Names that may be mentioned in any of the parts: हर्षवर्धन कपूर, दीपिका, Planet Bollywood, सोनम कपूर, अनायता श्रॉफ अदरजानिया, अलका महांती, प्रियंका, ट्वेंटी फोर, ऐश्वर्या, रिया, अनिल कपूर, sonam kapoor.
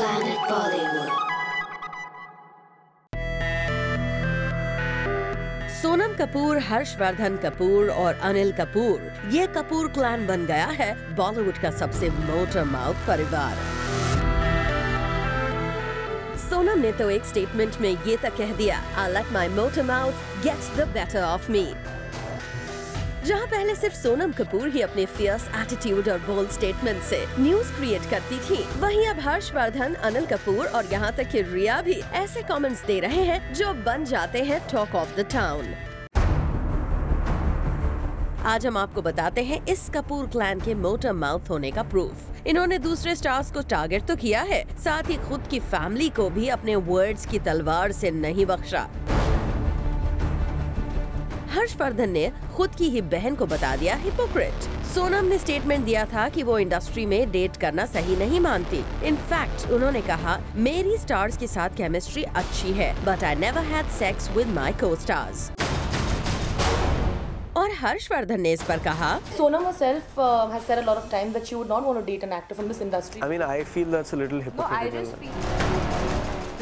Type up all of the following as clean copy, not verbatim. Planet Bollywood. सोनम कपूर, हर्षवर्धन कपूर और अनिल कपूर, ये Kapoor clan बन गया है बॉलीवुड का सबसे मोटर माउथ परिवार। सोनम ने तो एक स्टेटमेंट में ये तक कह दिया, I let my motor mouth gets the better of me. जहाँ पहले सिर्फ सोनम कपूर ही अपने फियर्स एटीट्यूड और बोल्ड स्टेटमेंट से न्यूज क्रिएट करती थी, वहीं अब हर्षवर्धन, अनिल कपूर और यहाँ तक कि रिया भी ऐसे कमेंट्स दे रहे हैं जो बन जाते हैं टॉक ऑफ द टाउन। आज हम आपको बताते हैं इस कपूर क्लैन के मोटर माउथ होने का प्रूफ। इन्होंने दूसरे स्टार्स को टारगेट तो किया है, साथ ही खुद की फैमिली को भी अपने वर्ड्स की तलवार से नहीं बख्शा। हर्षवर्धन ने खुद की ही बहन को बता दिया हिपोक्रेट। सोनम ने स्टेटमेंट दिया था कि वो इंडस्ट्री में डेट करना सही नहीं मानती। इनफैक्ट उन्होंने कहा, मेरी स्टार्स के साथ केमिस्ट्री अच्छी है, but I never had sex with my co stars. और हर्षवर्धन ने इस पर कहा, Sonam herself has said a lot of times that she would not want to date an actor from this industry. I mean, I feel that's a little hypocritical.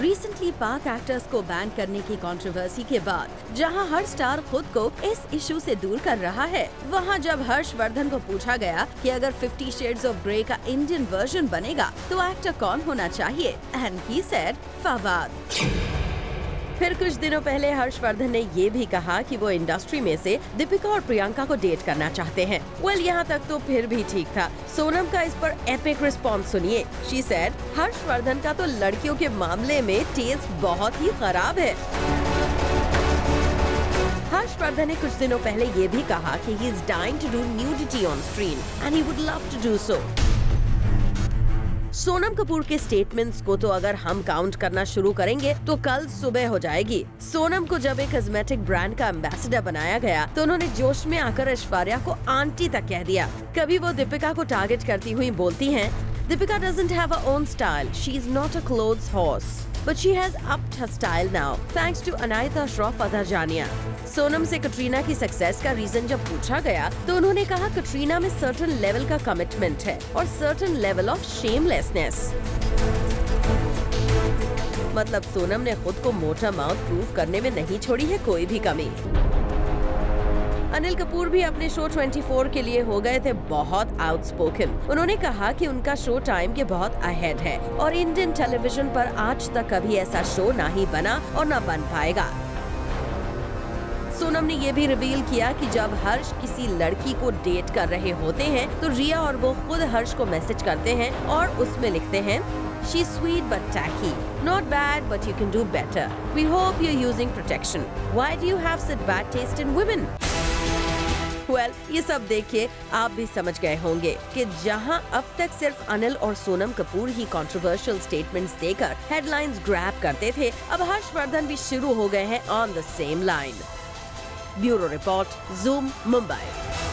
Recently, Pak actors को ban करने की controversy के बाद जहां हर star खुद को इस issue से दूर कर रहा है, वहां जब हर्षवर्धन को पूछा गया कि अगर 50 Shades of Grey का इंडियन वर्जन बनेगा तो एक्टर कौन होना चाहिए, एंड ही सेड फवाद। फिर कुछ दिनों पहले हर्षवर्धन ने ये भी कहा कि वो इंडस्ट्री में से दीपिका और प्रियंका को डेट करना चाहते हैं। वेल, यहाँ तक तो फिर भी ठीक था। सोनम का इस पर एपिक रिस्पॉन्स सुनिए। शी सेड, हर्षवर्धन का तो लड़कियों के मामले में टेस्ट बहुत ही खराब है। हर्षवर्धन ने कुछ दिनों पहले ये भी कहा कि he is dying to do nudity on screen and he would love to do so. सोनम कपूर के स्टेटमेंट्स को तो अगर हम काउंट करना शुरू करेंगे तो कल सुबह हो जाएगी। सोनम को जब एक कॉस्मेटिक ब्रांड का एम्बेसडर बनाया गया तो उन्होंने जोश में आकर ऐश्वर्या को आंटी तक कह दिया। कभी वो दीपिका को टारगेट करती हुई बोलती हैं, दीपिका doesn't have a own style, she is not a clothes horse, but she has upped her style now thanks to अनायता श्रॉफ अदरजानिया। Sonam से कतरीना की सक्सेस का रीजन जब पूछा गया तो उन्होंने कहा, कतरीना में सर्टेन लेवल का कमिटमेंट है और सर्टेन लेवल ऑफ शेमलेसनेस। मतलब सोनम ने खुद को मोटा माउथ प्रूव करने में नहीं छोड़ी है कोई भी कमी। अनिल कपूर भी अपने शो 24 के लिए हो गए थे बहुत आउटस्पोकन। उन्होंने कहा कि उनका शो टाइम के बहुत अहेड है और इंडियन टेलीविजन पर आज तक कभी ऐसा शो ना ही बना और ना बन पाएगा। सोनम ने ये भी रिवील किया कि जब हर्ष किसी लड़की को डेट कर रहे होते हैं तो रिया और वो खुद हर्ष को मैसेज करते हैं और उसमें लिखते हैं, she sweet but tacky, not bad but you can do better, we hope you are using protection, why do you have such bad taste in women. Well, ये सब देखिए आप भी समझ गए होंगे कि जहां अब तक सिर्फ अनिल और सोनम कपूर ही कंट्रोवर्शियल स्टेटमेंट्स देकर हेडलाइंस ग्रैब करते थे, अब हर्षवर्धन भी शुरू हो गए हैं on the same line. Bureau report, zoom, Mumbai.